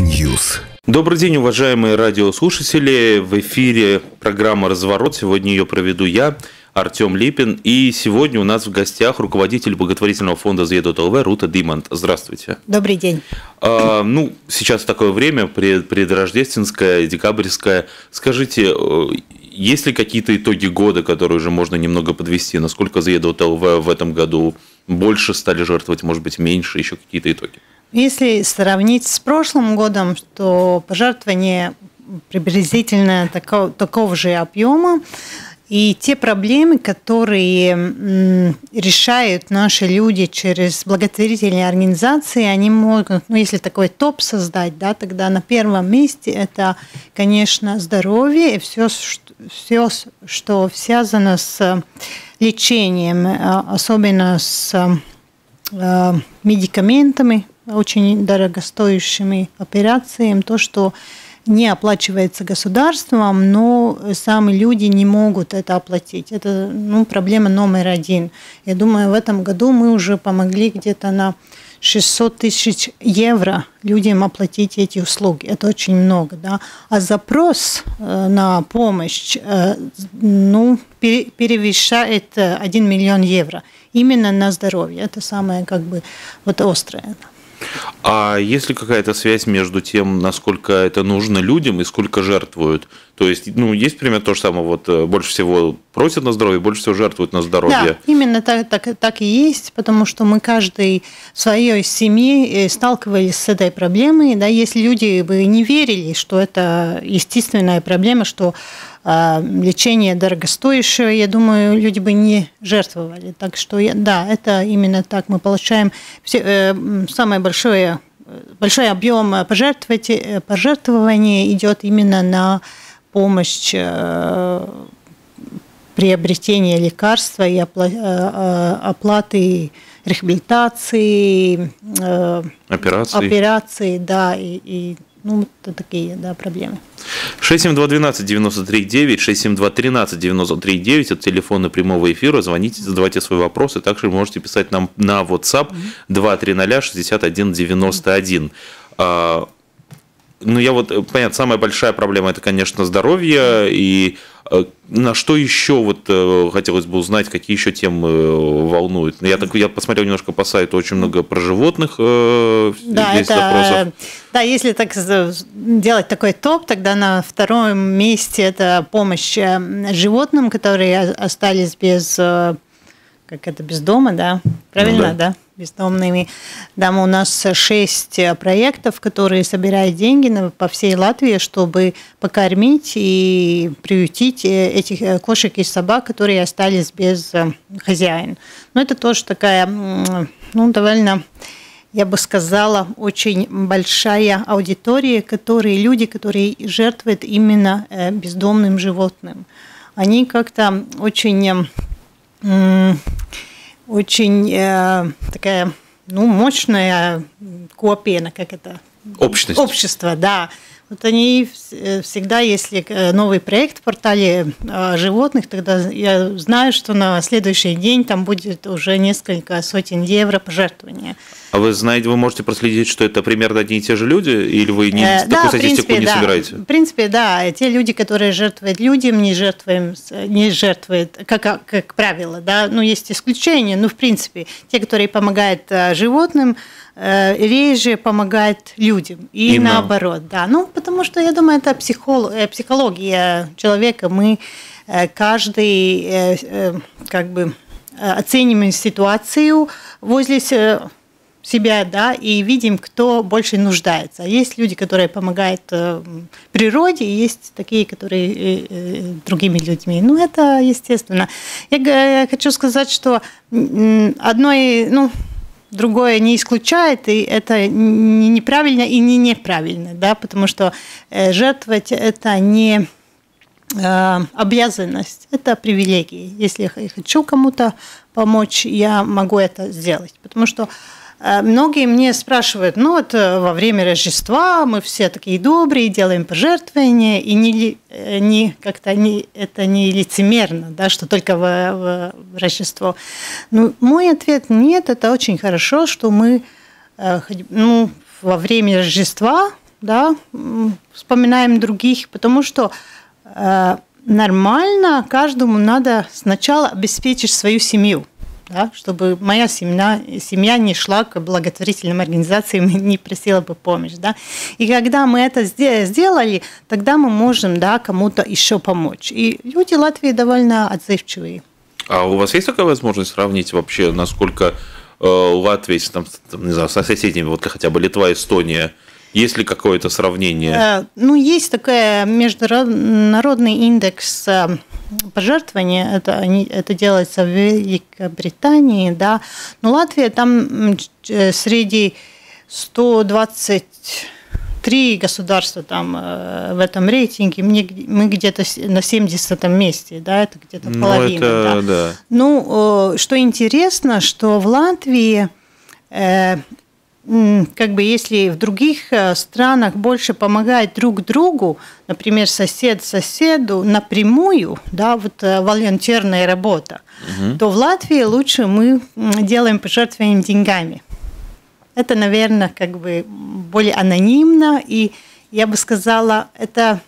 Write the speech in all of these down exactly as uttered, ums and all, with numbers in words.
News. Добрый день, уважаемые радиослушатели. В эфире программа «Разворот». Сегодня ее проведу я, Артем Липин. И сегодня у нас в гостях руководитель благотворительного фонда Ziedot.lv Рута Диманта. Здравствуйте. Добрый день. А, ну, сейчас такое время, пред, предрождественское, декабрьское. Скажите, есть ли какие-то итоги года, которые уже можно немного подвести? Насколько Ziedot.lv в этом году больше стали жертвовать, может быть, меньше? Еще какие-то итоги? Если сравнить с прошлым годом, то пожертвования приблизительно такого, такого же объема. И те проблемы, которые решают наши люди через благотворительные организации, они могут, ну, если такой топ создать, да, тогда на первом месте это, конечно, здоровье и все, все, что связано с лечением, особенно с медикаментами, очень дорогостоящими операциями, то, что не оплачивается государством, но сами люди не могут это оплатить. Это, ну, проблема номер один. Я думаю, в этом году мы уже помогли где-то на шестьсот тысяч евро людям оплатить эти услуги. Это очень много, да. А запрос на помощь, ну, перевышает один миллион евро. Именно на здоровье. Это самое, как бы, вот острое. А есть ли какая-то связь между тем, насколько это нужно людям и сколько жертвуют? То есть, ну, есть пример то же самое, вот больше всего просят на здоровье, больше всего жертвуют на здоровье. Да, именно так, так, так и есть, потому что мы каждый в своей семье сталкивались с этой проблемой. Да, если люди бы не верили, что это естественная проблема, что э, лечение дорогостоящее, я думаю, люди бы не жертвовали. Так что, да, это именно так. Мы получаем все, э, самое большое, большой объем пожертвований, пожертвования идет именно на помощь, приобретение лекарства и оплаты рехабилитации, операции, операции да, и, и ну, такие, да, проблемы. шесть семь два один два девять три девять, шесть семь два один три девять три девять, это телефоны прямого эфира, звоните, задавайте свои вопросы, также можете писать нам на WhatsApp два три ноль шесть один девять один. Ну, я вот, понятно, самая большая проблема – это, конечно, здоровье, и на что еще вот хотелось бы узнать, какие еще темы волнуют. Я, так, я посмотрел немножко по сайту, очень много про животных э, да, здесь это, да, если так делать такой топ, тогда на втором месте это помощь животным, которые остались без, как это, без дома, да, правильно, ну, да? да? бездомными. Там у нас шесть проектов, которые собирают деньги по всей Латвии, чтобы покормить и приютить этих кошек и собак, которые остались без хозяина. Но это тоже такая, ну, довольно, я бы сказала, очень большая аудитория, которые люди, которые жертвуют именно бездомным животным. Они как-то очень... очень э, такая, ну, мощная копия, как это? Общность. Общество, да. Вот они всегда, если новый проект в портале животных, тогда я знаю, что на следующий день там будет уже несколько сотен евро пожертвования. А вы знаете, вы можете проследить, что это примерно одни и те же люди, или вы не, э, такую да, статистику принципе, не да. собираете? В принципе, да. Те люди, которые жертвуют людям, не жертвуют, не жертвуют как, как правило, да. Ну, есть исключения, но в принципе, те, которые помогают животным, реже помогает людям и Именно. наоборот, да, ну потому что я думаю, это психолог, психология человека, мы каждый как бы оцениваем ситуацию возле себя, да, и видим, кто больше нуждается. Есть люди, которые помогают природе, и есть такие, которые другими людьми. Ну, это естественно. Я хочу сказать, что одно и, ну, другое не исключает, и это не неправильно и не неправильно, да, потому что жертвовать – это не обязанность, это привилегии. Если я хочу кому-то помочь, я могу это сделать, потому что многие мне спрашивают, ну вот во время Рождества мы все такие добрые, делаем пожертвования, и не, не, как-то не, это не лицемерно, да, что только в, в Рождество. Ну, мой ответ – нет, это очень хорошо, что мы, ну, во время Рождества да, вспоминаем других, потому что э, нормально каждому надо сначала обеспечить свою семью, да, чтобы моя семья, семья не шла к благотворительным организациям и не просила бы помощь. Да. И когда мы это сделали, тогда мы можем, да, кому-то еще помочь. И люди в Латвии довольно отзывчивые. А у вас есть такая возможность сравнить вообще, насколько э, Латвия, там, не знаю, со соседями, вот хотя бы Литва, Эстония, есть ли какое-то сравнение? Э, ну, есть такой международный индекс э, пожертвований, это, они, это делается в Великобритании, да, но Латвия там э, среди ста двадцати трёх государства там э, в этом рейтинге, мне, мы где-то на семидесятом месте, да, это где-то половина. Это, да. Да. Ну, э, что интересно, что в Латвии... Э, как бы если в других странах больше помогают друг другу, например, сосед соседу напрямую, да, вот волонтерная работа, угу. то в Латвии лучше мы делаем пожертвования деньгами. Это, наверное, как бы более анонимно, и я бы сказала, это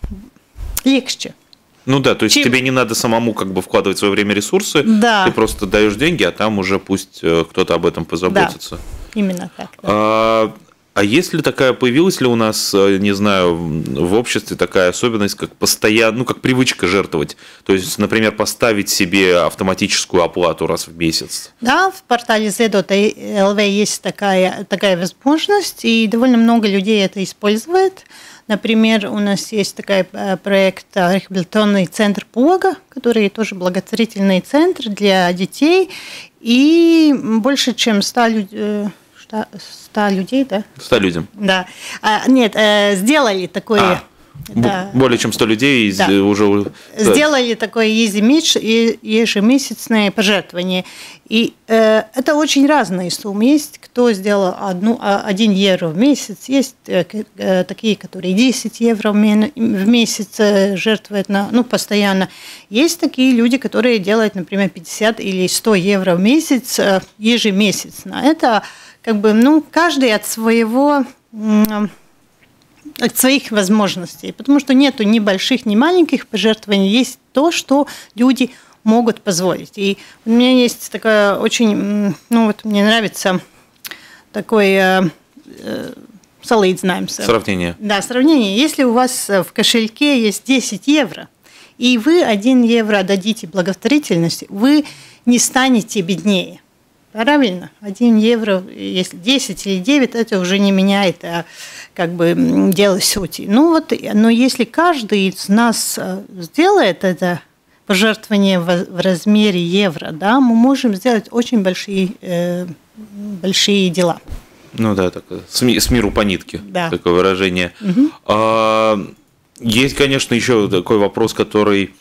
легче. Ну да, то есть Чем... тебе не надо самому как бы вкладывать в свое время ресурсы, да. ты просто даешь деньги, а там уже пусть кто-то об этом позаботится. Да. Именно так. Да. А, а есть ли такая, появилась ли у нас, не знаю, в обществе такая особенность, как постоянно, ну, как привычка жертвовать? То есть, например, поставить себе автоматическую оплату раз в месяц? Да, в портале Ziedot.lv есть такая, такая возможность, и довольно много людей это использует. Например, у нас есть такой проект «Рехабилитационный центр ПОГА», который тоже благотворительный центр для детей. И больше, чем ста людей... ста людей, да? ста людям. Да. А, нет, сделали такое... А, да. Более чем сто людей да. уже... Сделали такое ежемесячное пожертвование. И э, это очень разные суммы. Есть, кто сделал одну, один евро в месяц, есть э, такие, которые десять евро в месяц жертвуют на, ну, постоянно. Есть такие люди, которые делают, например, пятьдесят или сто евро в месяц э, ежемесячно. Это как бы, ну, каждый от своего... Э, от своих возможностей, потому что нету ни больших, ни маленьких пожертвований, есть то, что люди могут позволить. И у меня есть такая очень, ну вот мне нравится такой э, э, сравнение. Да, сравнение. Если у вас в кошельке есть десять евро, и вы один евро дадите благотворительности, вы не станете беднее. Правильно, один евро, если десять или девять, это уже не меняет, а как бы дело сути. Ну вот, но если каждый из нас сделает это пожертвование в размере евро, да, мы можем сделать очень большие, э, большие дела. Ну да, так, с, ми, с миру по нитке, да. такое выражение. Угу. А, есть, конечно, еще такой вопрос, который...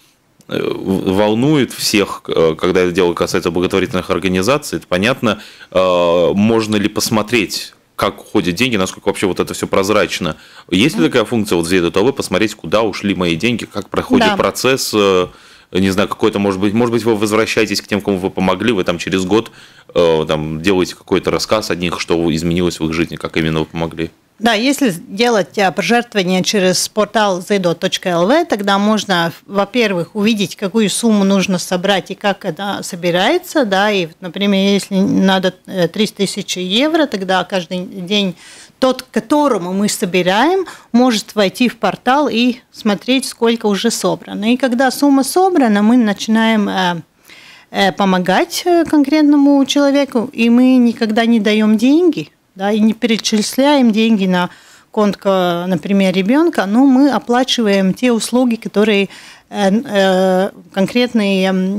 волнует всех, когда это дело касается благотворительных организаций, это понятно, можно ли посмотреть, как уходят деньги, насколько вообще вот это все прозрачно. Есть ли такая функция вот здесь, того, посмотреть, куда ушли мои деньги, как проходит да. процесс, не знаю, какой-то, может быть, может быть, вы возвращаетесь к тем, кому вы помогли, вы там через год там, делаете какой-то рассказ о них, что изменилось в их жизни, как именно вы помогли. Да, если делать пожертвования через портал Ziedot.lv, тогда можно, во-первых, увидеть, какую сумму нужно собрать и как она собирается. Да, и, например, если надо три тысячи евро, тогда каждый день тот, которому мы собираем, может войти в портал и смотреть, сколько уже собрано. И когда сумма собрана, мы начинаем... помогать конкретному человеку, и мы никогда не даем деньги, да, и не перечисляем деньги на конто, например, ребенка, но мы оплачиваем те услуги, которые конкретный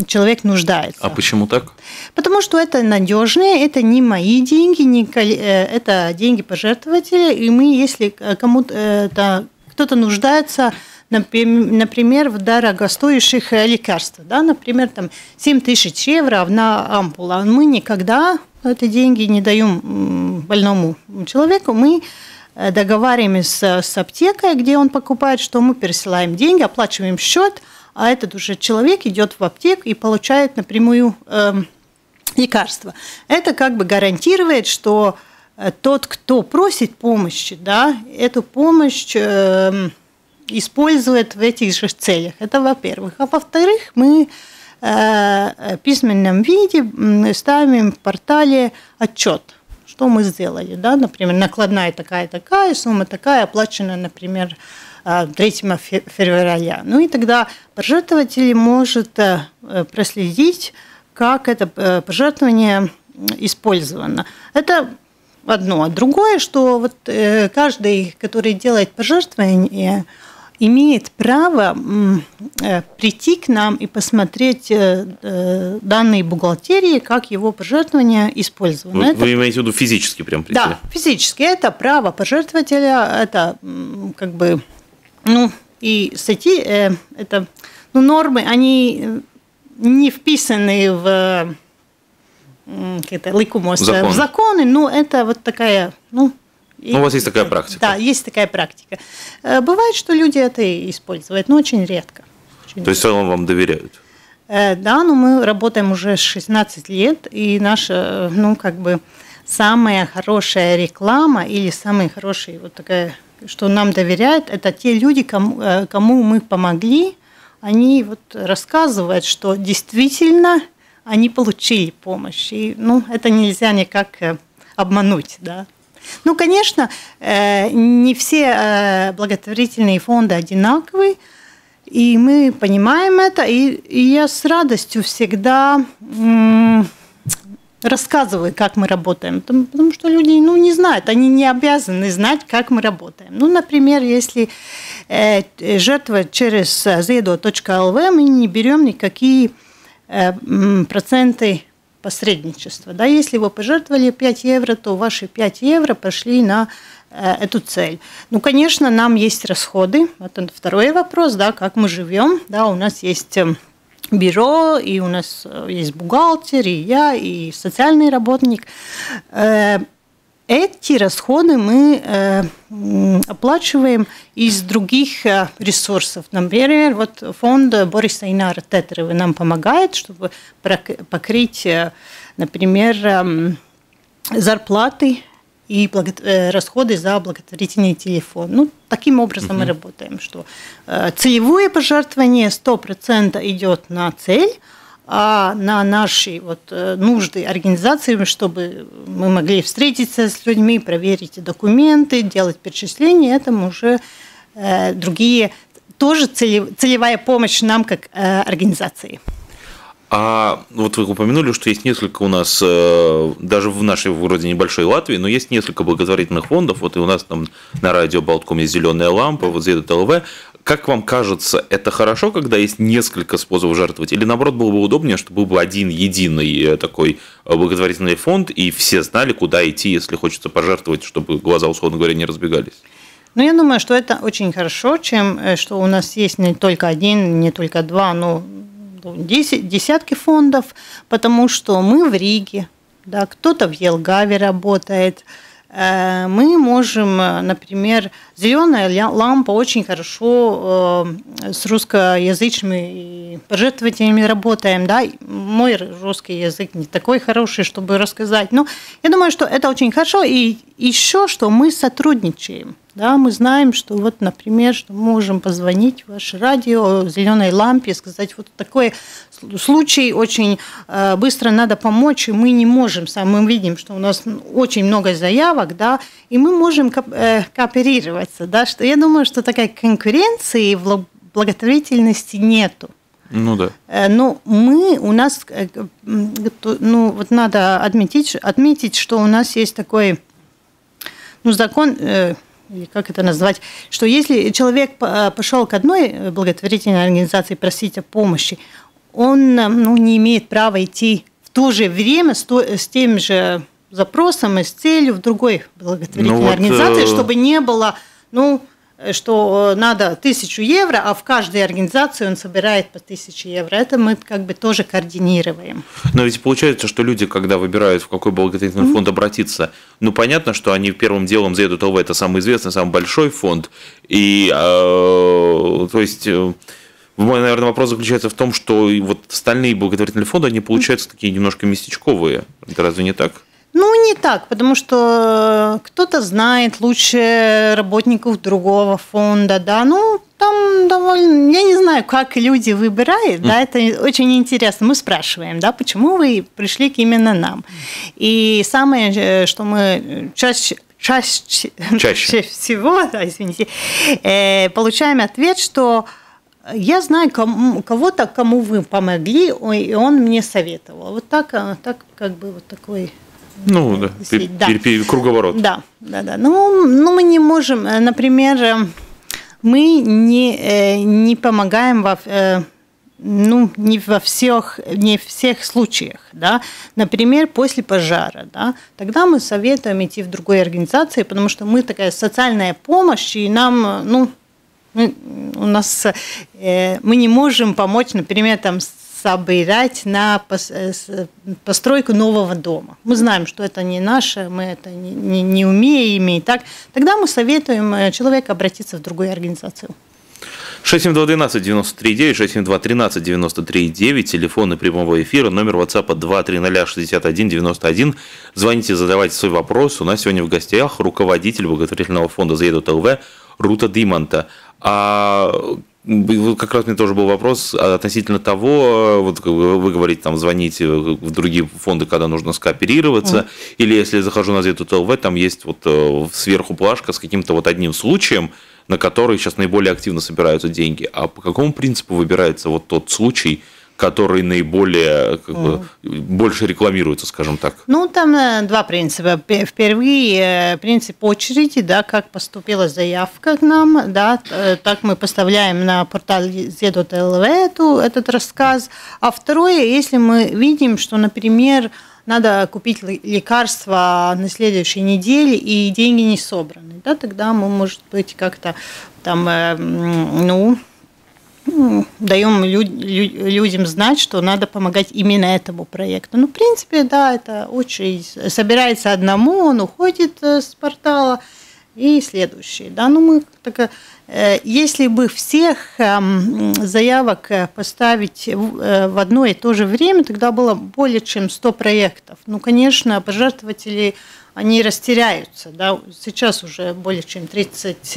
человек нуждается. А почему так? Потому что это надежнее, это не мои деньги, не коли... это деньги пожертвователя, и мы, если кому-то кто-то нуждается, например, в дорогостоящих лекарствах. Да? Например, там семь тысяч евро на ампулу. Мы никогда эти деньги не даем больному человеку. Мы договариваемся с аптекой, где он покупает, что мы пересылаем деньги, оплачиваем счет, а этот уже человек идет в аптеку и получает напрямую э, лекарства. Это как бы гарантирует, что тот, кто просит помощи, да, эту помощь э, использует в этих же целях. Это во-первых. А во-вторых, мы э, в письменном виде ставим в портале отчет, что мы сделали. Да? Например, накладная такая-такая, сумма такая, оплачена, например, третьего февраля. Ну и тогда пожертвователь может проследить, как это пожертвование использовано. Это одно. А другое, что вот каждый, который делает пожертвование, имеет право прийти к нам и посмотреть данные бухгалтерии, как его пожертвование использовано. Вы, это... вы имеете в виду физически прям прийти? Да, физически. Это право пожертвователя, это как бы, ну, и статьи, это, ну, нормы, они не вписаны в какие-то ликумос, в законы, но это вот такая, ну, И, ну, у вас есть такая практика. Да, есть такая практика. Бывает, что люди это используют, но очень редко. Очень То есть, в целом вам доверяют? Да, но мы работаем уже шестнадцать лет, и наша, ну, как бы, самая хорошая реклама или самые хорошие, вот такая, что нам доверяют, это те люди, кому, кому мы помогли, они вот рассказывают, что действительно они получили помощь. И, ну, это нельзя никак обмануть, да. Ну, конечно, не все благотворительные фонды одинаковые, и мы понимаем это, и я с радостью всегда рассказываю, как мы работаем, потому что люди, ну, не знают, они не обязаны знать, как мы работаем. Ну, например, если жертва через Ziedot точка эл ви, мы не берем никакие проценты посредничество. Да? Если вы пожертвовали пять евро, то ваши пять евро пошли на э, эту цель. Ну, конечно, нам есть расходы. Вот он, второй вопрос, да, как мы живем. Да, у нас есть бюро, и у нас есть бухгалтер, и я, и социальный работник. Э, эти расходы мы э, оплачиваем из других ресурсов. Например, вот фонд Бориса и Нара Тетерева нам помогает, чтобы покрыть, например, зарплаты и расходы за благотворительный телефон. Ну, таким образом угу. мы работаем, что целевое пожертвование сто процентов идет на цель, а на наши вот нужды организации, чтобы мы могли встретиться с людьми, проверить документы, делать перечисления, это уже э, другие, тоже целевая помощь нам как э, организации. А вот вы упомянули, что есть несколько у нас, даже в нашей вроде небольшой Латвии, но есть несколько благотворительных фондов. Вот и у нас там на радио Болтком есть «Зеленая лампа», вот Ziedot точка эл ви. Как вам кажется, это хорошо, когда есть несколько способов жертвовать? Или наоборот, было бы удобнее, чтобы был бы один единый такой благотворительный фонд, и все знали, куда идти, если хочется пожертвовать, чтобы глаза, условно говоря, не разбегались? Ну, я думаю, что это очень хорошо, чем что у нас есть не только один, не только два, но... десятки фондов, потому что мы в Риге, да, кто-то в Елгаве работает. Мы можем, например, «Зеленая лампа» очень хорошо с русскоязычными пожертвователями работаем. Да? Мой русский язык не такой хороший, чтобы рассказать. Но я думаю, что это очень хорошо. И еще, что мы сотрудничаем. Да, мы знаем, что вот, например, что мы можем позвонить в ваше радио «Зеленой лампе» и сказать, вот такой случай, очень э, быстро надо помочь, и мы не можем. Мы видим, что у нас очень много заявок, да, и мы можем ко э, кооперироваться. Да, что, я думаю, что такой конкуренции в благотворительности нету. Ну да. Э, но мы, у нас, э, ну вот надо отметить, отметить, что у нас есть такой, ну, закон... Э, или как это назвать, что если человек пошел к одной благотворительной организации просить о помощи, он, ну, не имеет права идти в то же время с, то, с тем же запросом и с целью в другой благотворительной ну, вот, организации, чтобы не было, ну, что надо тысячу евро, а в каждой организации он собирает по тысяче евро. Это мы как бы тоже координируем. Но ведь получается, что люди, когда выбирают, в какой благотворительный mm-hmm. фонд обратиться, ну, понятно, что они первым делом заедут, ЛВ, это самый известный, самый большой фонд. И, э, то есть... Мой, наверное, вопрос заключается в том, что вот остальные благотворительные фонды, они получаются такие немножко местечковые. Это разве не так? Ну, не так, потому что кто-то знает лучше работников другого фонда, да, ну, там довольно, я не знаю, как люди выбирают, да, это очень интересно, мы спрашиваем, да, почему вы пришли к именно нам, и самое, что мы чаще, чаще, чаще. всего, да, извините, получаем ответ, что я знаю кому, кого-то, кому вы помогли, и он мне советовал, вот так, так как бы вот такой... Ну, да, да. Круговорот. Да, да, да. Ну, ну, мы не можем, например, мы не, не помогаем во, ну, не во всех, не всех случаях, да. Например, после пожара, да, тогда мы советуем идти в другой организации, потому что мы такая социальная помощь, и нам, ну, мы, у нас, мы не можем помочь, например, там, собирать на постройку нового дома. Мы знаем, что это не наше, мы это не, не, не умеем, и так. Тогда мы советуем человеку обратиться в другую организацию. шесть семь два один два девять три девять, шесть семь два один три девять три девять, телефоны прямого эфира, номер WhatsApp два три ноль шесть один девять один. Звоните, задавайте свой вопрос. У нас сегодня в гостях руководитель благотворительного фонда Ziedot.lv Рута Диманта. А... Как раз мне тоже был вопрос относительно того, вот вы говорите, там, звоните в другие фонды, когда нужно скооперироваться, mm. или если я захожу на Ziedot.lv, там есть вот сверху плашка с каким-то вот одним случаем, на который сейчас наиболее активно собираются деньги. А по какому принципу выбирается вот тот случай, который наиболее, как бы, mm. больше рекламируется, скажем так? Ну, там два принципа. Впервые принцип очереди, да, как поступила заявка к нам, да, так мы поставляем на портал Ziedot.lv этот рассказ. А второе, если мы видим, что, например, надо купить лекарства на следующей неделе, и деньги не собраны, да, тогда мы, может быть, как-то там, ну... даем людям знать, что надо помогать именно этому проекту. Ну, в принципе, да, это очередь собирается одному, он уходит с портала, и следующий. Да, ну мы так, если бы всех заявок поставить в одно и то же время, тогда было более чем сто проектов. Ну, конечно, пожертвователи, они растеряются. Да? Сейчас уже более чем тридцать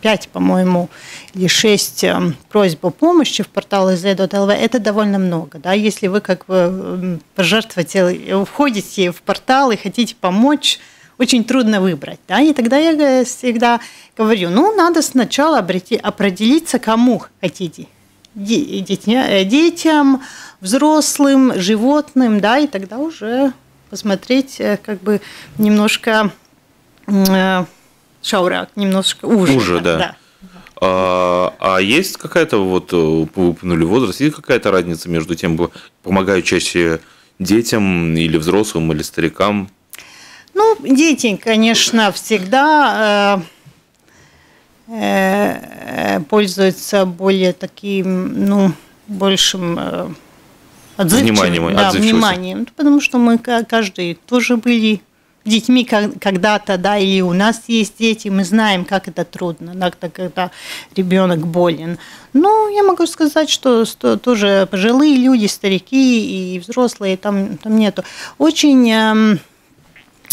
пять, по-моему, или шесть просьб о помощи в портале Ziedot.lv. Это довольно много. Да? Если вы как бы пожертвователь входите в портал и хотите помочь, очень трудно выбрать, да, и тогда я всегда говорю, ну, надо сначала обрети, определиться, кому хотите, детям, взрослым, животным, да, и тогда уже посмотреть, как бы, немножко э, шаурак, немножко уже. Уже, да. да. А, а есть какая-то, вот, вы упомянули возраст, есть какая-то разница между тем, помогаю чаще детям или взрослым, или старикам? Ну, дети, конечно, всегда э, э, пользуются более таким, ну, большим э, отзывчивым, да, вниманием, потому что мы каждый тоже были детьми когда-то, да, и у нас есть дети, мы знаем, как это трудно, когда, когда ребенок болен. Но я могу сказать, что, что тоже пожилые люди, старики и взрослые, там, там нету. Очень... Э,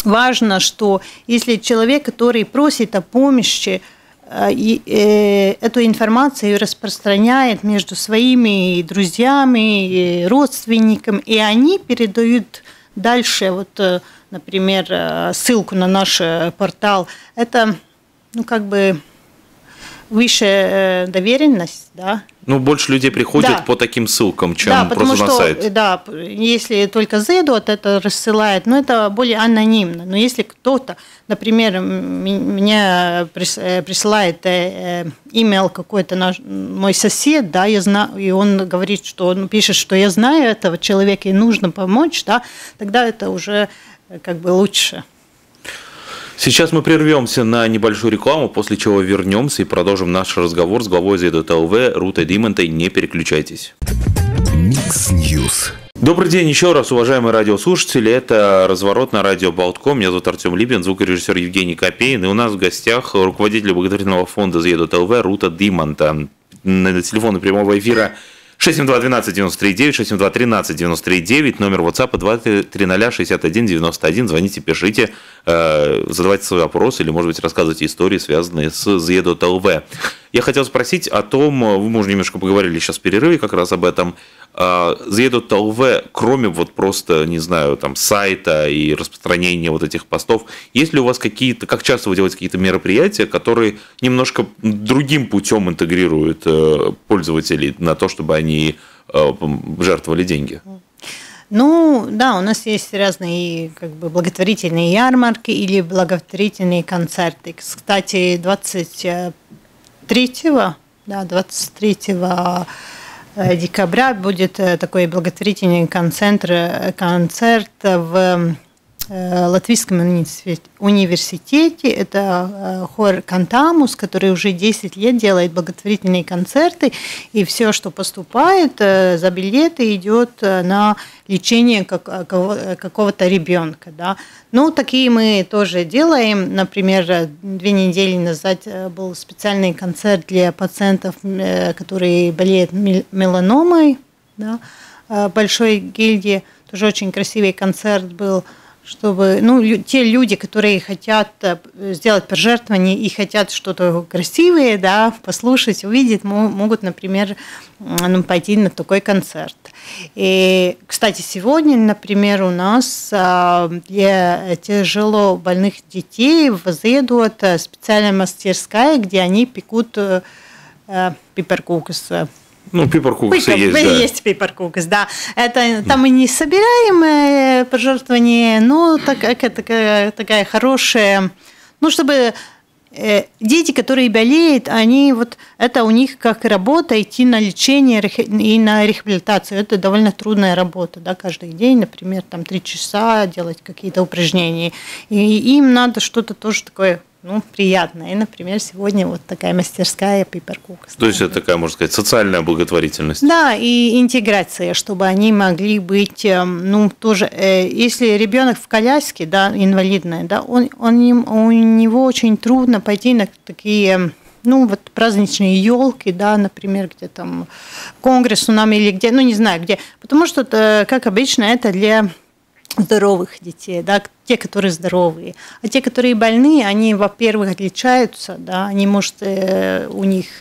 важно, что если человек, который просит о помощи, эту информацию распространяет между своими друзьями, родственниками, и они передают дальше, вот, например, ссылку на наш портал, это, ну, как бы... Выше доверенность, да. Ну, больше людей приходят, да, по таким ссылкам, чем, да, просто что, на сайт. Да, если только Ziedot это рассылает, но это более анонимно. Но если кто-то, например, мне присылает имейл какой-то наш, мой сосед, да, я знаю, и он говорит, что он пишет, что я знаю этого человека и нужно помочь, да, тогда это уже как бы лучше. Сейчас мы прервемся на небольшую рекламу, после чего вернемся и продолжим наш разговор с главой Ziedot.lv Рутой Димантой. Не переключайтесь. Микс Ньюс. Добрый день еще раз, уважаемые радиослушатели. Это «Разворот» на радио Болтком. Меня зовут Артем Липин, звукорежиссер Евгений Копейн. И у нас в гостях руководитель благотворительного фонда Ziedot.lv Рута Диманта. На телефоне прямого эфира шесть семь два один два девять три девять, шесть семь два один три девять три девять, номер WhatsApp два три ноль шесть один девять один. Звоните, пишите, задавайте свои вопросы или, может быть, рассказывайте истории, связанные с Ziedot.lv. Я хотел спросить о том, мы уже немножко поговорили сейчас в перерыве как раз об этом, Ziedot.lv, кроме вот просто, не знаю, там сайта и распространения вот этих постов, есть ли у вас какие-то, как часто вы делаете какие-то мероприятия, которые немножко другим путем интегрируют пользователей на то, чтобы они жертвовали деньги? Ну, да, у нас есть разные как бы благотворительные ярмарки или благотворительные концерты. Кстати, двадцать третьего декабря будет такой благотворительный концерт, концерт в Латвийском университете. Это хор «Кантамус», который уже десять лет делает благотворительные концерты, и все, что поступает за билеты, идет на лечение какого-то ребенка. Да. Ну, такие мы тоже делаем. Например, две недели назад был специальный концерт для пациентов, которые болеют меланомой, да, Большой гильдии. Тоже очень красивый концерт был. Чтобы, ну, те люди, которые хотят сделать пожертвование и хотят что-то красивое, да, послушать, увидеть, могут, например, ну, пойти на такой концерт. И, кстати, сегодня, например, у нас для тяжело больных детей в Ziedot специальная мастерская, где они пекут пиперкукус. Ну, пиперкукс есть, да. Есть пиперкукс, да. Это, там мы не собираем пожертвования, но так, такая, такая хорошая... Ну, чтобы дети, которые болеют, они вот... Это у них как работа, идти на лечение и на реабилитацию. Это довольно трудная работа, да, каждый день, например, там три часа делать какие-то упражнения. И им надо что-то тоже такое... Ну, приятно. И, например, сегодня вот такая мастерская пиперкукс. То есть это такая, можно сказать, социальная благотворительность. Да, и интеграция, чтобы они могли быть, ну, тоже, если ребенок в коляске, да, инвалидная, да, он, он, у него очень трудно пойти на такие, ну, вот праздничные елки, да, например, где там конгресс у нас или где, ну, не знаю где, потому что, как обычно, это для... здоровых детей, да, те, которые здоровые. А те, которые больные, они, во-первых, отличаются, да, они, может, у них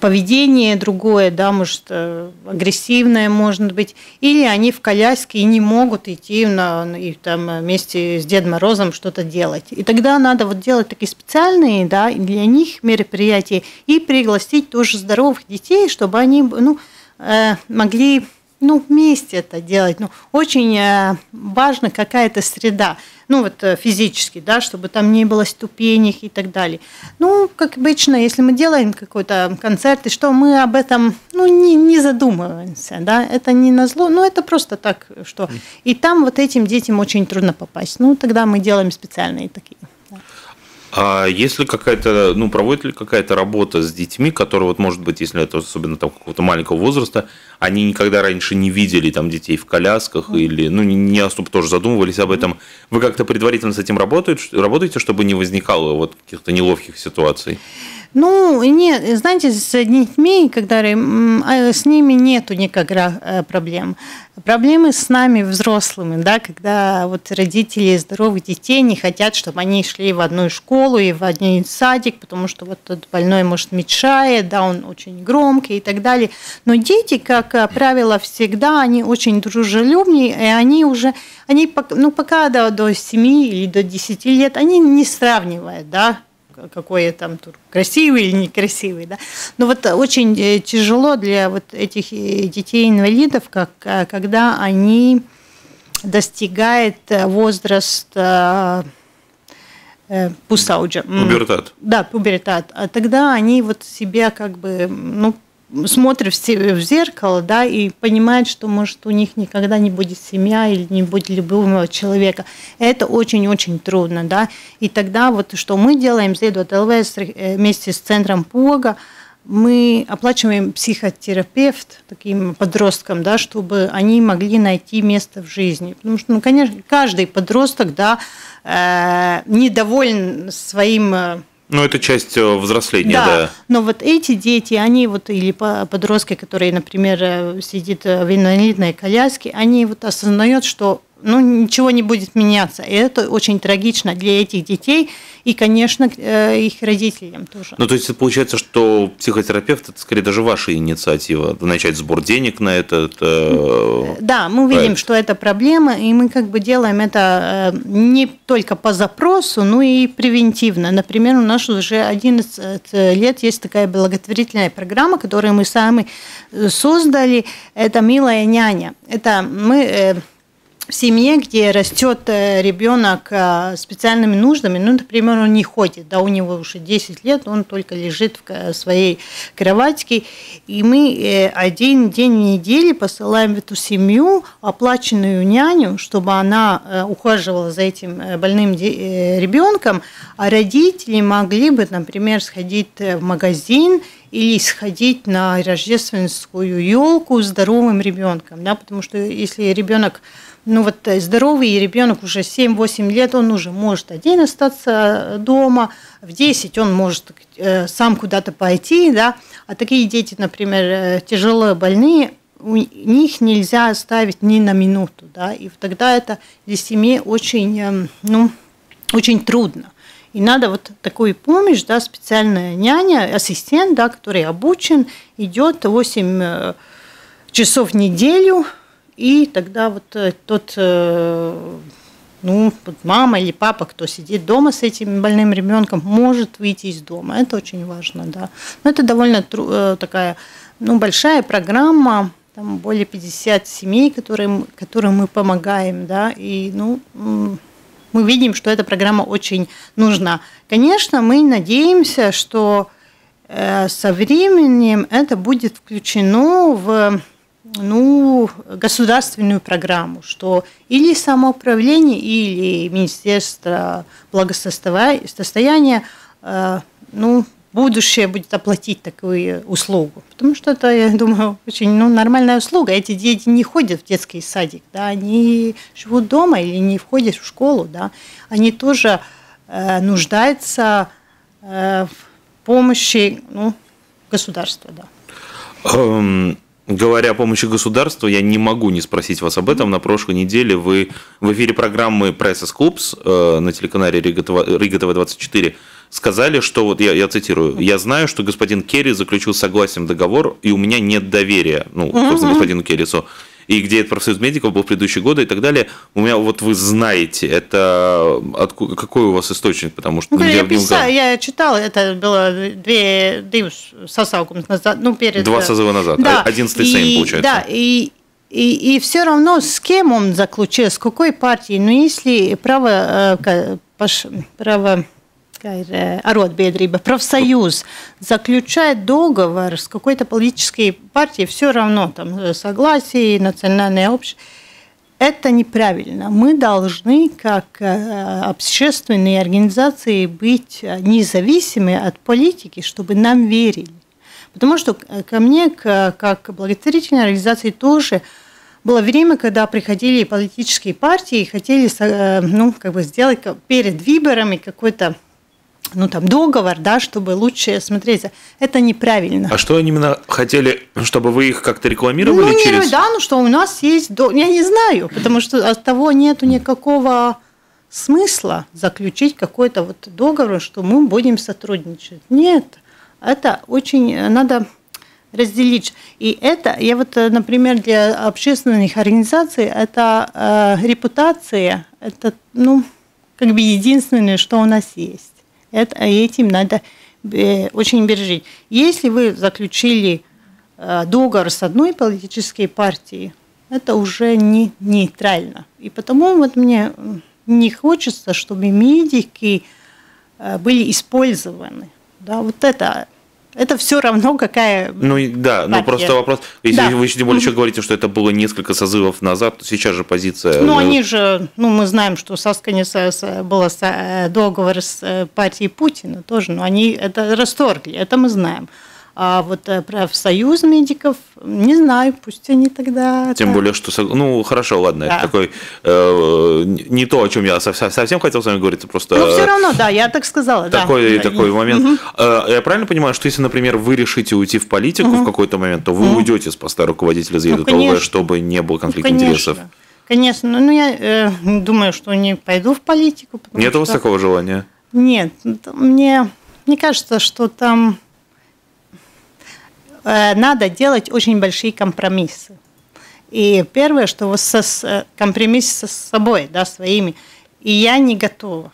поведение другое, да, может, агрессивное, может быть, или они в коляске и не могут идти на, и там вместе с Дедом Морозом что-то делать. И тогда надо вот делать такие специальные, да, для них мероприятия и пригласить тоже здоровых детей, чтобы они, ну, могли... Ну, вместе это делать. Ну, очень важна какая-то среда, ну, вот физически, да, чтобы там не было ступенек и так далее. Ну, как обычно, если мы делаем какой-то концерт, и что мы об этом, ну, не, не задумываемся, да, это не назло, но это просто так, что... И там вот этим детям очень трудно попасть. Ну, тогда мы делаем специальные такие... А если какая-то, ну, проводит ли какая-то работа с детьми, которые, вот, может быть, если это особенно там какого-то маленького возраста, они никогда раньше не видели там детей в колясках или, ну, не особо тоже задумывались об этом, вы как-то предварительно с этим работаете, чтобы не возникало вот каких-то неловких ситуаций? Ну, нет, знаете, с детьми, когда с ними нету никогда проблем. Проблемы с нами, взрослыми, да, когда вот родители здоровых детей не хотят, чтобы они шли в одну школу и в один садик, потому что вот этот больной, может, мешает, да, он очень громкий и так далее. Но дети, как правило, всегда, они очень дружелюбные, и они уже, они, ну, пока до, до семи или до десяти лет, они не сравнивают, да, какой я там тур, красивый или некрасивый, да. Но вот очень тяжело для вот этих детей-инвалидов, как, когда они достигают возраста пусауджа. Пубертат. Да, пубертат. А тогда они вот себя как бы, ну, смотрят в зеркало, да, и понимают, что, может, у них никогда не будет семья или не будет любимого человека. Это очень-очень трудно, да. И тогда вот что мы делаем, Ziedot.lv вместе с Центром ПОГА, мы оплачиваем психотерапевт таким подросткам, да, чтобы они могли найти место в жизни. Потому что, ну, конечно, каждый подросток, да, недоволен своим... Ну, это часть взросления, да. да. Но вот эти дети, они вот, или подростки, которые, например, сидят в инвалидной коляске, они вот осознают, что ну, ничего не будет меняться. И это очень трагично для этих детей и, конечно, их родителям тоже. Ну, то есть, получается, что психотерапевт, это скорее даже ваша инициатива, начать сбор денег на этот э, Да, мы проект. видим, что это проблема, и мы как бы делаем это не только по запросу, но и превентивно. Например, у нас уже одиннадцать лет есть такая благотворительная программа, которую мы сами создали. Это «Милая няня». Это мы... В семье, где растет ребенок с специальными нуждами, ну, например, он не ходит, да, у него уже десять лет, он только лежит в своей кроватке, и мы один день в неделю посылаем в эту семью оплаченную няню, чтобы она ухаживала за этим больным ребенком, а родители могли бы, например, сходить в магазин или сходить на рождественскую елку с здоровым ребенком, да, потому что если ребенок Ну вот здоровый ребенок уже семь-восемь лет, он уже может один остаться дома, в десять он может э, сам куда-то пойти, да. А такие дети, например, тяжело больные, у них нельзя оставить ни на минуту, да. И тогда это для семьи очень, э, ну, очень трудно. И надо вот такую помощь, да, специальная няня, ассистент, да, который обучен, идет восемь часов в неделю. И тогда вот тот, ну, мама или папа, кто сидит дома с этим больным ребенком, может выйти из дома. Это очень важно, да. Но это довольно такая, ну, большая программа, там более пятидесяти семей, которым, которым мы помогаем, да. И, ну, мы видим, что эта программа очень нужна. Конечно, мы надеемся, что со временем это будет включено в... ну, государственную программу, что или самоуправление, или Министерство благосостояния, ну, будущее будет оплатить такую услугу. Потому что это, я думаю, очень ну, нормальная услуга. Эти дети не ходят в детский садик, да, они живут дома или не входят в школу, да, они тоже э, нуждаются э, в помощи ну, государства, да. Говоря о помощи государства, я не могу не спросить вас об этом. На прошлой неделе вы в эфире программы Press is Clubs на телеканале Рига тэ вэ двадцать четыре сказали, что, вот я, я цитирую, «Я знаю, что господин Керри заключил согласен договор, и у меня нет доверия». Ну, собственно, господину Керрису. И где этот профсоюз медиков был в предыдущие годы и так далее. У меня вот вы знаете, это откуда, какой у вас источник, потому что... Ну, я, писала, я читала, это было две, сосалком назад, ну, перед... Два созыва назад, да. одиннадцатый сейм получается. Да, и, и, и все равно с кем он заключил, с какой партией, но ну, если право... право Арод Бедриба, профсоюз заключает договор с какой-то политической партией, все равно там согласие, национальное общество. Это неправильно. Мы должны, как общественные организации, быть независимы от политики, чтобы нам верили. Потому что ко мне, как благотворительной организации, тоже было время, когда приходили политические партии и хотели ну, как бы сделать перед выборами какой-то ну, там, договор, да, чтобы лучше смотреть. Это неправильно. А что они именно хотели, чтобы вы их как-то рекламировали? Ну, через... да, ну, что у нас есть... До... Я не знаю, потому что от того нету никакого смысла заключить какой-то вот договор, что мы будем сотрудничать. Нет, это очень... Надо разделить. И это, я вот, например, для общественных организаций, это э, репутация, это, ну, как бы единственное, что у нас есть. Это, этим надо э, очень бережить. Если вы заключили э, договор с одной политической партией, это уже не нейтрально. И потому вот мне не хочется, чтобы медики э, были использованы. Да, вот это... Это все равно какая... Ну да, партия. Ну просто вопрос, если да. вы еще тем более еще говорите, что это было несколько созывов назад, то сейчас же позиция... Ну они же, ну мы знаем, что у Саскана был договор с партией Путина тоже, но они это расторгли, это мы знаем. А вот профсоюз медиков, не знаю, пусть они тогда... Тем так... более, что... Ну, хорошо, ладно, да. Это такой... Э, не то, о чем я совсем хотел с вами говорить, просто... Ну, все равно, да, я так сказала, такой, да. Такой момент. Угу. Я правильно понимаю, что если, например, вы решите уйти в политику угу. в какой-то момент, то вы угу. уйдете с поста руководителя Ziedot.lv, ну, чтобы не было конфликта ну, интересов? Конечно, ну, я э, думаю, что не пойду в политику. Нет у вас такого желания? Нет, мне, мне кажется, что там... надо делать очень большие компромиссы. И первое, что вы со, компромисс со собой, да, своими. И я не готова.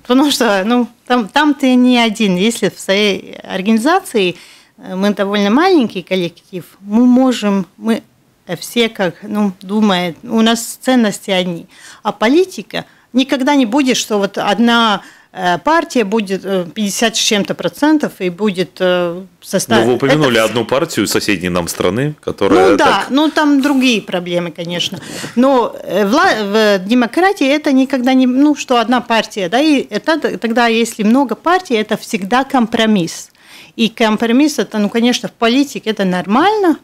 Потому что ну, там, там ты не один. Если в своей организации мы довольно маленький коллектив, мы можем, мы все как ну, думают, у нас ценности одни. А политика никогда не будет, что вот одна... партия будет пятьдесят с чем-то процентов и будет составить... Ну, вы упомянули это... одну партию соседней нам страны, которая... Ну да, так... ну там другие проблемы, конечно. Но в демократии это никогда не... Ну, что одна партия, да, и это, тогда если много партий, это всегда компромисс. И компромисс, это, ну, конечно, в политике это нормально,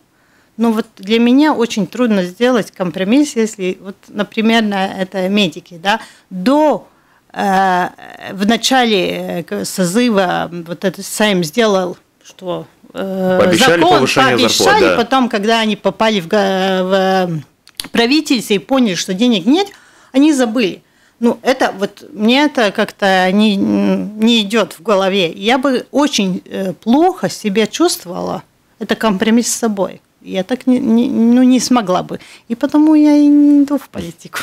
но вот для меня очень трудно сделать компромисс, если, вот, например, на это медики, да, до... в начале созыва вот это Сайм сделал, что пообещали закон повышение пообещали, зарплат, да. Потом, когда они попали в, в правительство и поняли, что денег нет, они забыли. Ну, это вот мне это как-то не, не идет в голове. Я бы очень плохо себя чувствовала. Это компромисс с собой. Я так не, не, ну, не смогла бы. И потому я и не иду в политику.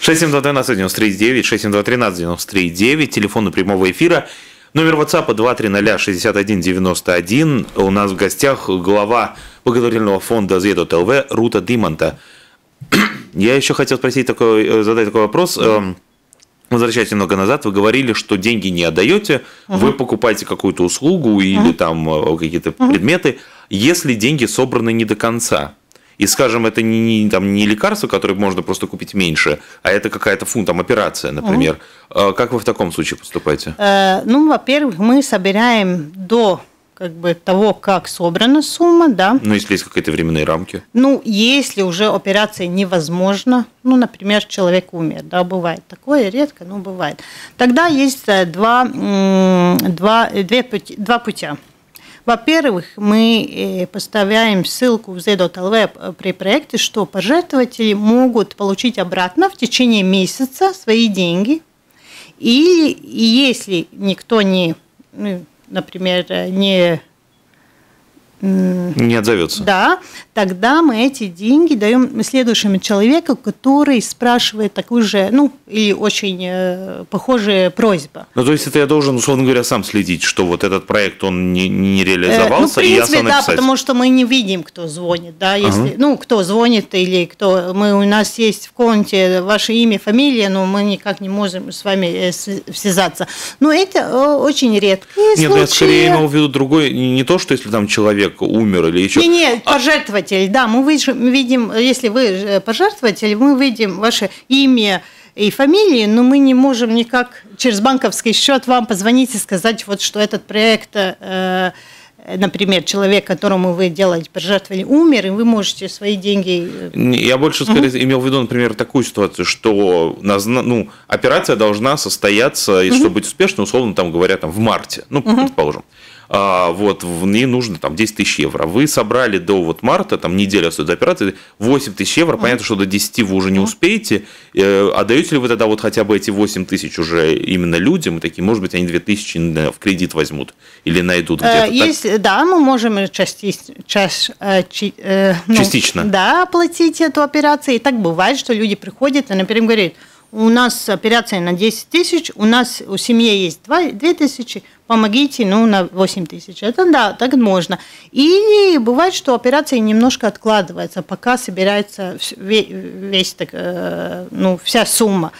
шесть семь два тринадцать девяносто три девять, шесть семь два тринадцать девяносто три девять, телефон прямого эфира, номер WhatsApp два три ноль шесть один девять один. У нас в гостях глава благотворительного фонда Ziedot.lv Рута Диманта. Я еще хотел спросить такой, задать такой вопрос. Возвращаясь немного назад, вы говорили, что деньги не отдаете, угу. вы покупаете какую-то услугу или угу. там какие-то угу. предметы, если деньги собраны не до конца. И, скажем, это не, там, не лекарство, которое можно просто купить меньше, а это какая-то фунт, там, операция, например. Угу. Как вы в таком случае поступаете? Э, ну, во-первых, мы собираем до как бы, того, как собрана сумма. Да. Ну, если есть какие-то временные рамки. Ну, если уже операция невозможна, ну, например, человек умер, да, бывает такое, редко, но бывает. Тогда есть два, два, две пути, два путя. Во-первых, мы поставляем ссылку в Ziedot.lv при проекте, что пожертвователи могут получить обратно в течение месяца свои деньги. И если никто не, например, не... не отзовется. Да, тогда мы эти деньги даем следующему человеку, который спрашивает такую же, ну, или очень э, похожая просьба. Ну, то есть это я должен, условно говоря, сам следить, что вот этот проект, он не, не реализовался, э, ну, в принципе, и я сам написать. Да, потому что мы не видим, кто звонит, да, если, ага. ну, кто звонит или кто, мы, у нас есть в конте ваше имя, фамилия, но мы никак не можем с вами связаться. Но это очень редкие случаи. Нет, я скорее имел в виду другой, не то, что если там человек умер или еще... Не, не, пожертвователь, да, мы видим, если вы пожертвователь, мы видим ваше имя и фамилии, но мы не можем никак через банковский счет вам позвонить и сказать, вот, что этот проект, э, например, человек, которому вы делаете пожертвование, умер, и вы можете свои деньги... Я больше скорее угу. имел в виду, например, такую ситуацию, что назна... ну, операция должна состояться, и угу. чтобы быть успешной, условно, там, говоря, там, в марте, ну, угу. предположим. Вот, мне нужно там десять тысяч евро. Вы собрали до вот марта, там неделя стоит операции, восемь тысяч евро. Понятно, что до десяти вы уже не успеете. Отдаете ли вы тогда вот хотя бы эти восемь тысяч уже именно людям? И такие, может быть, они две тысячи в кредит возьмут или найдут где-то. Да, мы можем частично, часть, чи, э, ну, частично. Да, оплатить эту операцию. И так бывает, что люди приходят и, например, говорят, у нас операция на десять тысяч, у нас у семьи есть две тысячи, помогите, ну, на восемь тысяч. Это да, так можно. Или бывает, что операция немножко откладывается, пока собирается весь, так, ну, вся сумма.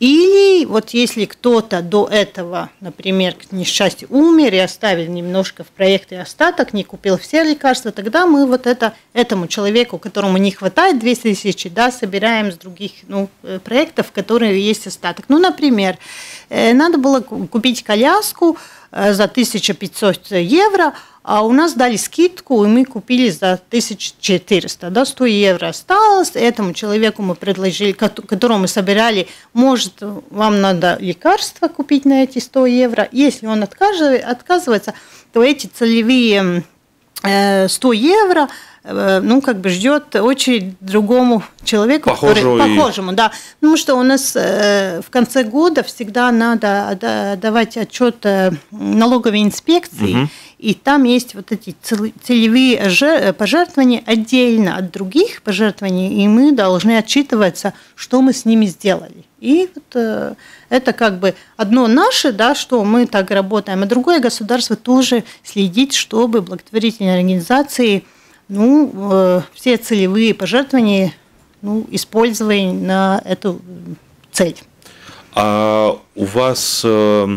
Или вот если кто-то до этого, например, к несчастью умер и оставил немножко в проекте остаток, не купил все лекарства, тогда мы вот это, этому человеку, которому не хватает две тысячи, да, собираем с других ну, проектов, в которые есть остаток. Ну, например, надо было купить коляску, за тысячу пятьсот евро, а у нас дали скидку, и мы купили за тысячу четыреста. Да, сто евро осталось. Этому человеку мы предложили, которому мы собирали, может, вам надо лекарства купить на эти сто евро. Если он отказывается, то эти целевые сто евро, ну, как бы ждет очередь другому человеку, похожему, который, похожему, да. Потому что у нас э, в конце года всегда надо давать отчет налоговой инспекции, угу. И там есть вот эти целевые пожертвования отдельно от других пожертвований, и мы должны отчитываться, что мы с ними сделали. И вот, э, это как бы одно наше, да, что мы так работаем, а другое государство тоже следит, чтобы благотворительные организации, ну, э, все целевые пожертвования, ну, использовали на эту цель. А у вас, э,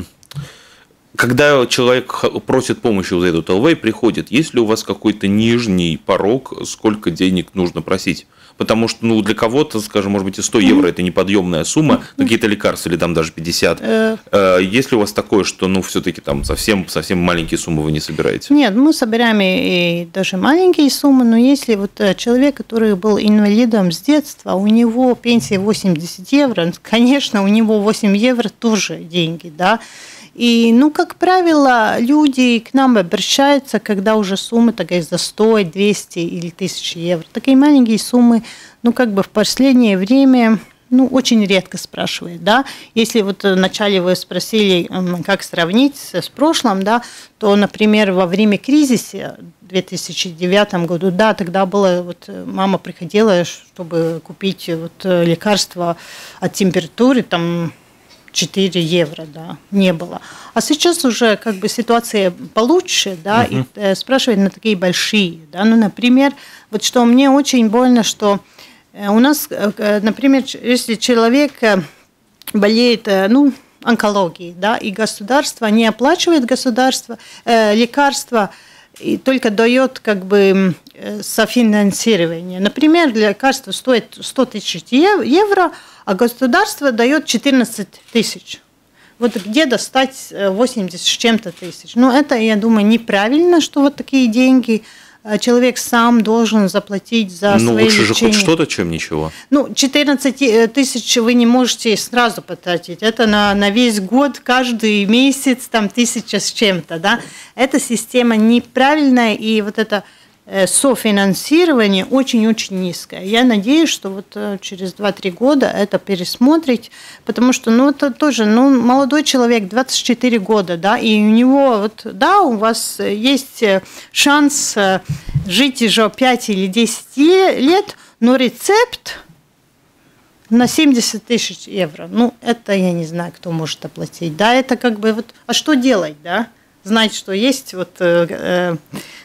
когда человек просит помощи у Ziedot.lv, приходит, есть ли у вас какой-то нижний порог, сколько денег нужно просить? Потому что, ну, для кого-то, скажем, может быть, и сто евро – это неподъемная сумма, какие-то лекарства или там даже пятьдесят. Есть ли у вас такое, что, ну, все-таки там совсем, совсем маленькие суммы вы не собираете? Нет, мы собираем и даже маленькие суммы, но если вот человек, который был инвалидом с детства, у него пенсия восемьдесят евро, конечно, у него восемь евро тоже деньги, да. И, ну, как правило, люди к нам обращаются, когда уже суммы такая за сто, двести или тысячу евро. Такие маленькие суммы, ну, как бы в последнее время, ну, очень редко спрашивают, да. Если вот вначале вы спросили, как сравнить с прошлым, да, то, например, во время кризиса в две тысячи девятом году, да, тогда было, вот мама приходила, чтобы купить вот лекарства от температуры, там, четыре евро, да, не было. А сейчас уже как бы ситуация получше, да, uh-huh. И э, спрашивают на такие большие, да, ну, например, вот что мне очень больно, что э, у нас, э, например, если человек э, болеет, э, ну, онкологией, да, и государство не оплачивает государство, э, лекарства, и только дает как бы э, софинансирование. Например, лекарство стоит сто тысяч евро, а государство дает четырнадцать тысяч. Вот где достать восемьдесят с чем-то тысяч? Ну, это, я думаю, неправильно, что вот такие деньги человек сам должен заплатить за свои, ну, лечения. Ну, лучше же хоть что-то, чем ничего. Ну, четырнадцать тысяч вы не можете сразу потратить. Это на, на весь год, каждый месяц, там, тысяча с чем-то, да. Эта система неправильная, и вот это софинансирование очень-очень низкое. Я надеюсь, что вот через два-три года это пересмотреть, потому что, ну, это тоже, ну, молодой человек, двадцать четыре года, да, и у него, вот, да, у вас есть шанс жить уже пять или десять лет, но рецепт на семьдесят тысяч евро, ну, это я не знаю, кто может оплатить, да, это как бы вот, а что делать, да? Знать, что есть, вот, э,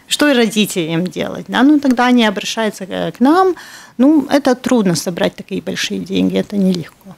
что и родителям делать. Да? Ну, тогда они обращаются к нам. Ну, это трудно собрать такие большие деньги, это нелегко.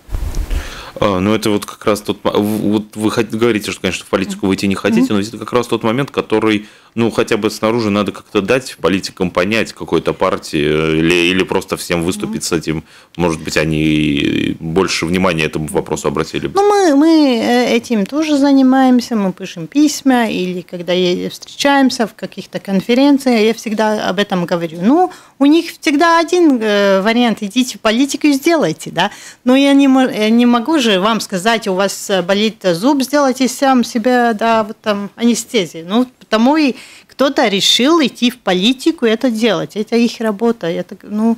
А, ну, это вот как раз тот... Вот вы говорите, что, конечно, в политику выйти не хотите, но это как раз тот момент, который, ну, хотя бы снаружи надо как-то дать политикам понять, какой-то партии, или, или просто всем выступить с этим. Может быть, они больше внимания этому вопросу обратили бы. Ну, мы, мы этим тоже занимаемся, мы пишем письма, или когда встречаемся в каких-то конференциях, я всегда об этом говорю. Ну, у них всегда один вариант, идите в политику и сделайте, да. Но я не, я не могу же вам сказать, у вас болит зуб, сделайте сам себе, да, вот там анестезию. Ну, потому и кто-то решил идти в политику и это делать. Это их работа. Это, ну,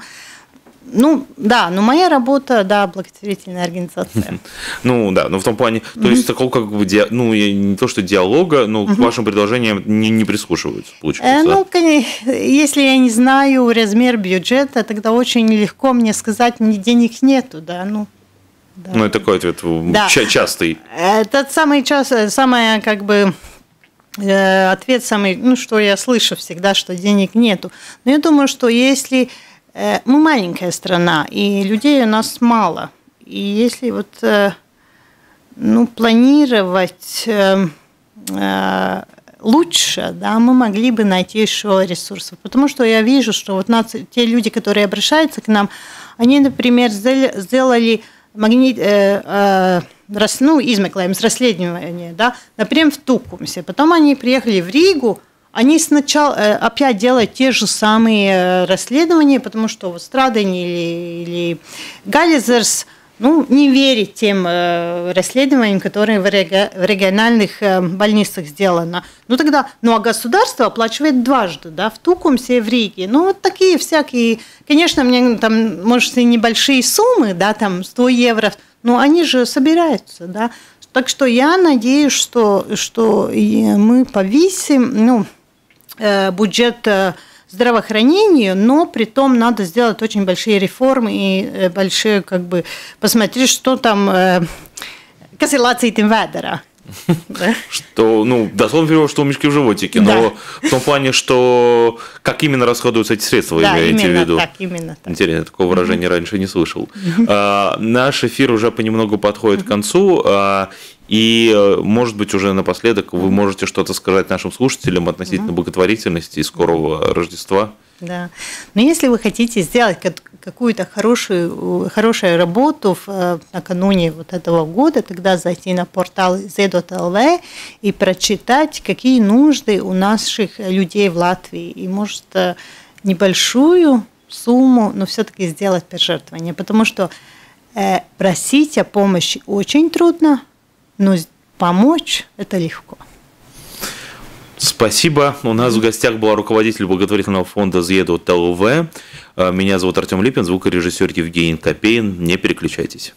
ну, да, но моя работа, да, благотворительная организация. Ну, да, но в том плане, то есть такого как бы, ну, не то что диалога, но к вашим предложениям не прислушиваются, получается. Ну, конечно, если я не знаю размер бюджета, тогда очень нелегко мне сказать, денег нету, да, ну. Да. Ну, это такой ответ, да, частый. Это самый частый, самый, как бы, э, ответ, самый, ну, что я слышу всегда, что денег нету. Но я думаю, что если э, мы маленькая страна, и людей у нас мало, и если вот, э, ну, планировать э, э, лучше, да, мы могли бы найти еще ресурсов. Потому что я вижу, что вот нас, те люди, которые обращаются к нам, они, например, сделали... Магнит, э, э, ну, izmeklējums, расследование, да, например, в Тукумсе. Потом они приехали в Ригу, они сначала опять делают те же самые расследования, потому что вот Страдани или, или Галлизерс, ну, не верит тем э, расследованиям, которые в, реги в региональных э, больницах сделано. Ну, тогда, ну, а государство оплачивает дважды, да, в Тукумсе и в Риге. Ну, вот такие всякие, конечно, мне там, может, и небольшие суммы, да, там, сто евро, но они же собираются, да. Так что я надеюсь, что, что мы повесим, ну, э, бюджет... Э, здравоохранению, но при том надо сделать очень большие реформы и большие, как бы, посмотреть, что там касается тем ведера. Что, ну, дословно перевел, что у мешки в животике, но в том плане, что как именно расходуются эти средства, имеете в виду? Да, именно так. Интересно, такого выражения раньше не слышал. Наш эфир уже понемногу подходит к концу, и, может быть, уже напоследок вы можете что-то сказать нашим слушателям относительно благотворительности и скорого Рождества. Да. Но если вы хотите сделать какую-то хорошую, хорошую работу в, накануне вот этого года, тогда зайти на портал Ziedot точка эл ви и прочитать, какие нужды у наших людей в Латвии. И, может, небольшую сумму, но все-таки сделать пожертвование. Потому что просить о помощи очень трудно, но помочь – это легко. Спасибо. У нас в гостях была руководитель благотворительного фонда Ziedot точка эл ви. Меня зовут Артем Липин, звукорежиссер Евгений Копейн. Не переключайтесь.